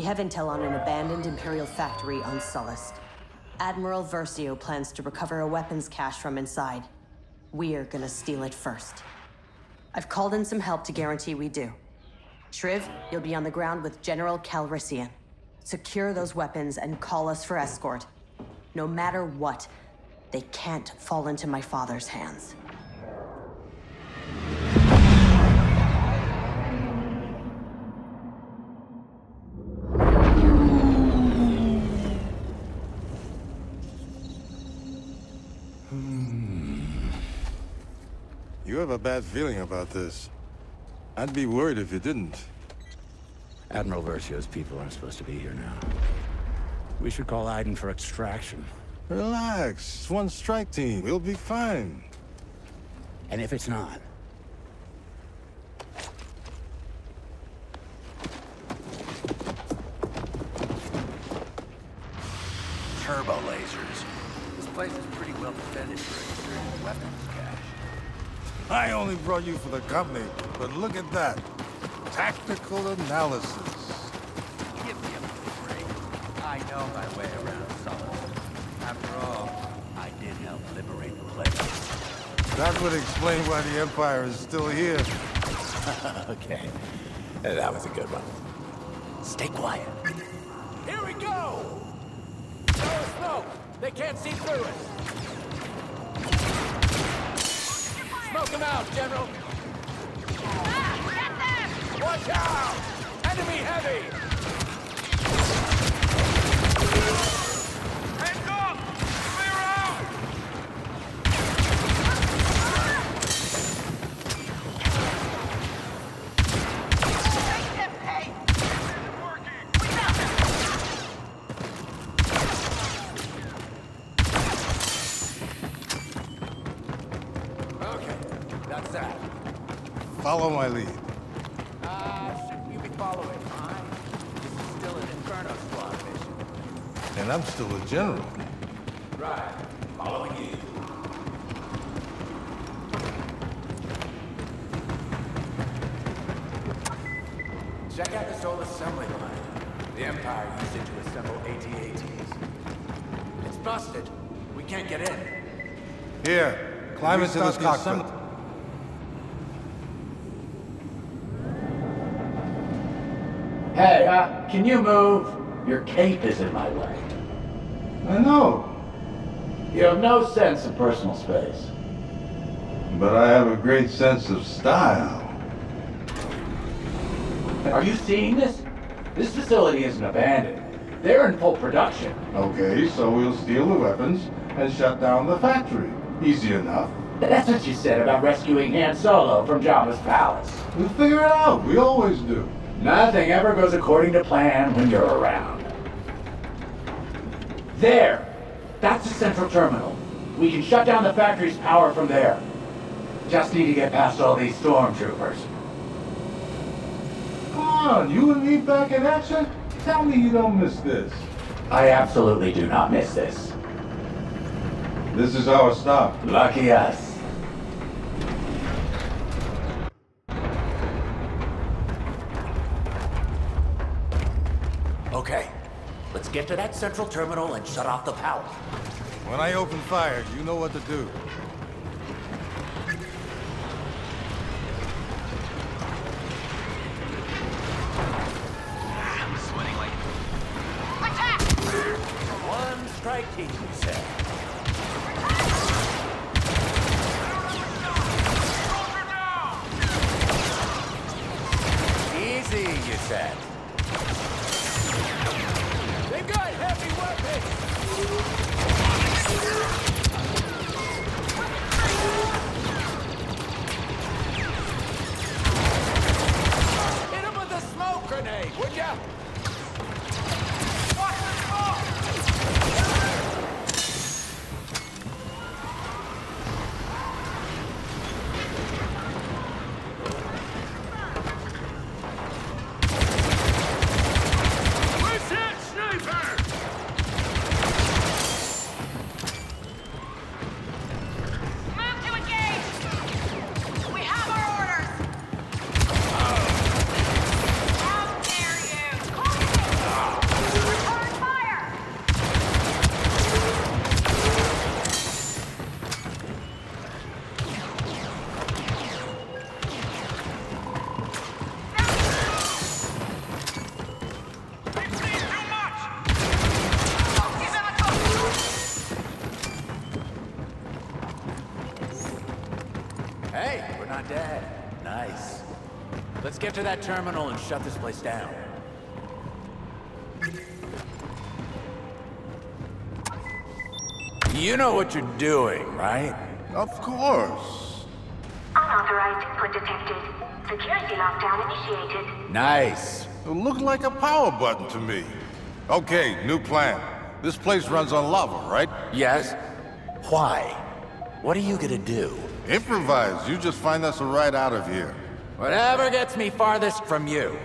We have intel on an abandoned Imperial factory on Sullust. Admiral Versio plans to recover a weapons cache from inside. We're gonna steal it first. I've called in some help to guarantee we do. Shriv, you'll be on the ground with General Calrissian. Secure those weapons and call us for escort. No matter what, they can't fall into my father's hands. You have a bad feeling about this. I'd be worried if you didn't. Admiral Versio's people aren't supposed to be here now. We should call Aiden for extraction. Relax. It's one strike team. We'll be fine. And if it's not? Turbo lasers. This place is pretty well defended for extreme weapons cache. I only brought you for the company, but look at that. Tactical analysis. Give me a break. I know my way around Solomon. After all, I did help liberate the place. That would explain why the Empire is still here. Okay. That was a good one. Stay quiet. Here we go! No smoke! They can't see through us! Smoke them out, General! Watch out! Enemy heavy! Hands up! Clear out! Take them, hey! This isn't working! We got them! Okay, that's that. Follow my lead. And I'm still a general. Right. Following you. Check out this old assembly line. The Empire used it to assemble AT-ATs. It's busted. We can't get in. Here. Climb into this cockpit. Hey, can you move? Your cape is in my way. I know. You have no sense of personal space. But I have a great sense of style. Are you seeing this? This facility isn't abandoned. They're in full production. Okay, so we'll steal the weapons and shut down the factory. Easy enough. That's what you said about rescuing Han Solo from Jabba's palace. We'll figure it out. We always do. Nothing ever goes according to plan when you're around. There! That's the central terminal. We can shut down the factory's power from there. Just need to get past all these stormtroopers. Come on, you and me back in action? Tell me you don't miss this. I absolutely do not miss this. This is our stop. Lucky us. Get to that central terminal and shut off the power. When I open fire, you know what to do. I'm sweating like... Attack! One strike team, you said. Easy, you said. They've got heavy weapons! Hit him with a smoke grenade, would ya? Watch the smoke! not dead. Nice. Let's get to that terminal and shut this place down. You know what you're doing, right? Of course. Unauthorized input detected. Security lockdown initiated. Nice. It looked like a power button to me. Okay, new plan. This place runs on lava, right? Yes. Why? What are you gonna do? Improvise. You just find us a ride out of here. Whatever gets me farthest from you.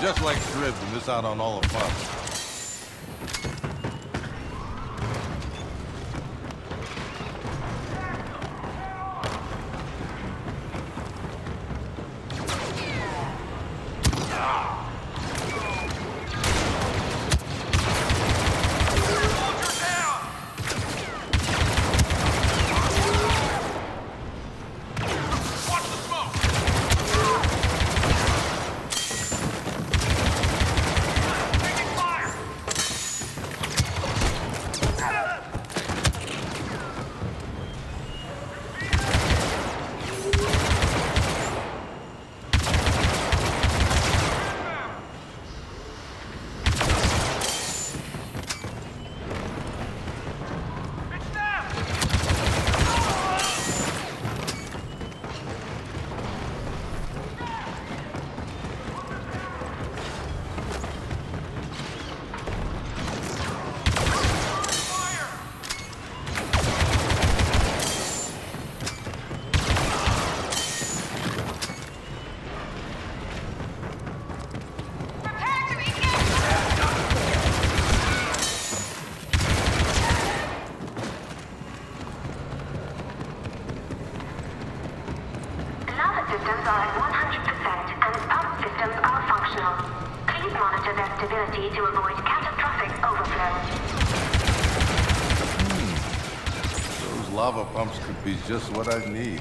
Just like Shriv, we miss out on all of He's just what I need.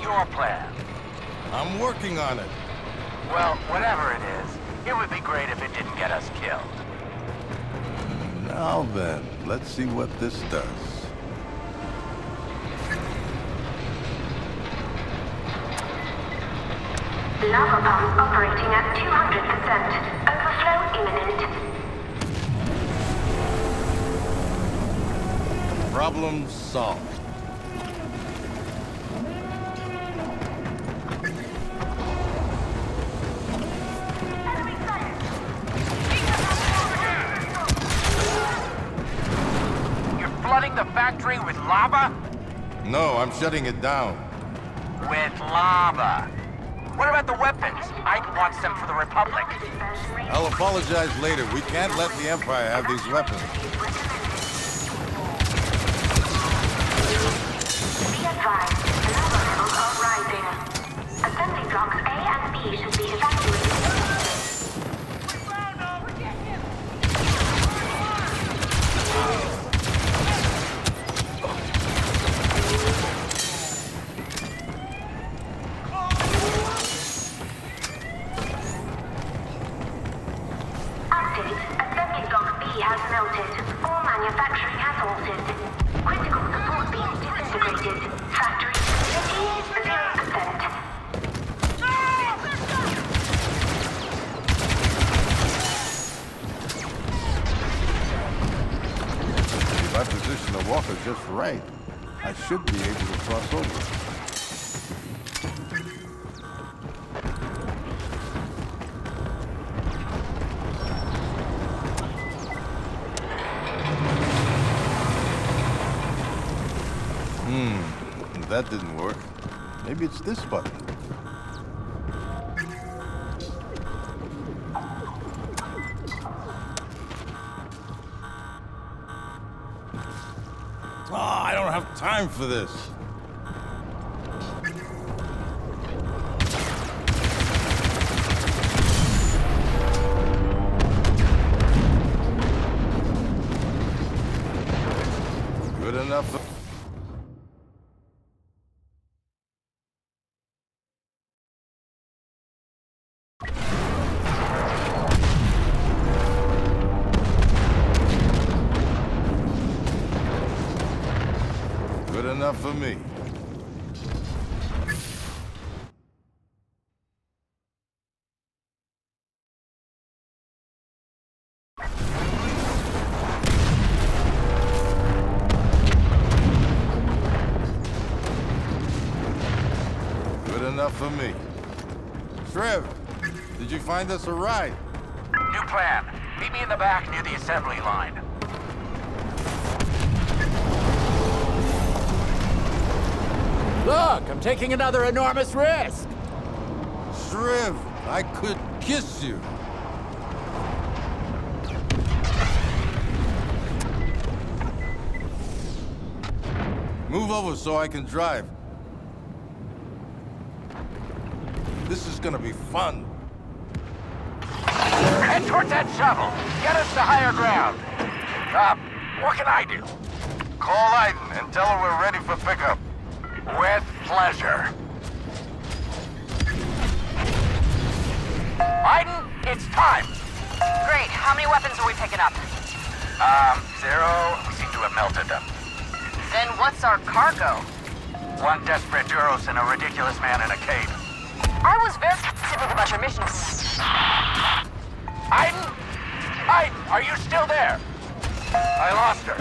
Your plan. I'm working on it. Well, whatever it is, it would be great if it didn't get us killed. Now then, let's see what this does. Lava pump operating at 200%. Overflow imminent. Problem solved. With lava? No, I'm shutting it down. With lava? What about the weapons? I'd want some for the Republic. I'll apologize later. We can't let the Empire have these weapons. Be advised, the lava levels are rising. Assembly blocks A and B should be evacuated. Should be able to cross over. Hmm, that didn't work. Maybe it's this button. Oh, I don't have time for this. For me. Good enough for me. Shriv, did you find us a ride? New plan. Meet me in the back near the assembly line. Look, I'm taking another enormous risk! Shriv, I could kiss you! Move over so I can drive. This is gonna be fun. Head towards that shovel! Get us to higher ground! Stop. What can I do? Call Aiden and tell her we're ready for pickup. With pleasure. Aiden, it's time! Great, how many weapons are we picking up? Zero. We seem to have melted them. Then what's our cargo? One desperate Duros and a ridiculous man in a cape. I was very specific about your mission. Aiden? Aiden, are you still there? I lost her.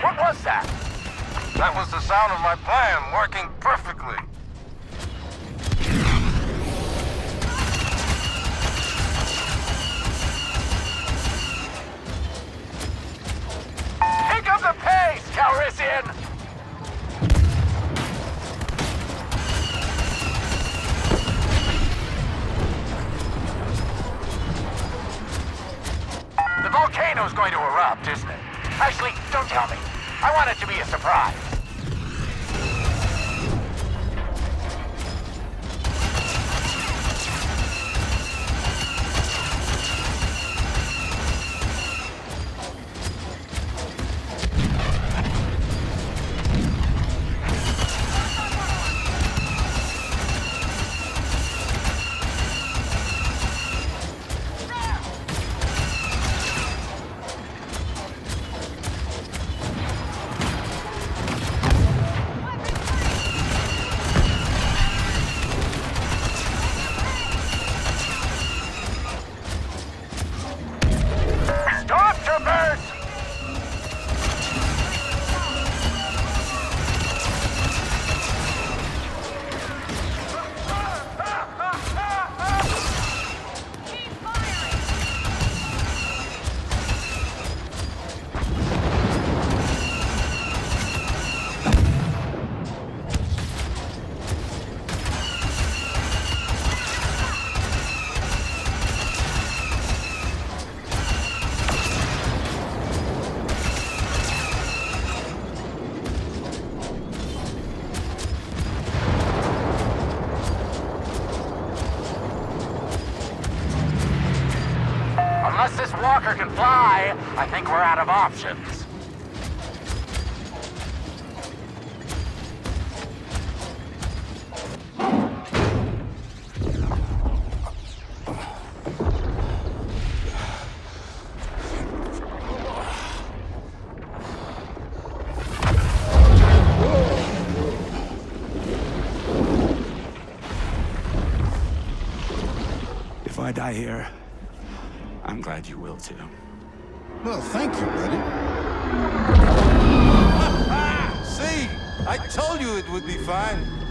What was that? That was the sound of my plan working perfectly. Pick up the pace, Calrissian! The volcano's going to erupt, isn't it? Actually, don't tell me. I want it to be a surprise. Can fly, I think we're out of options. If I die here, I'm glad you will, too. Well, thank you, buddy. See? I told you it would be fine.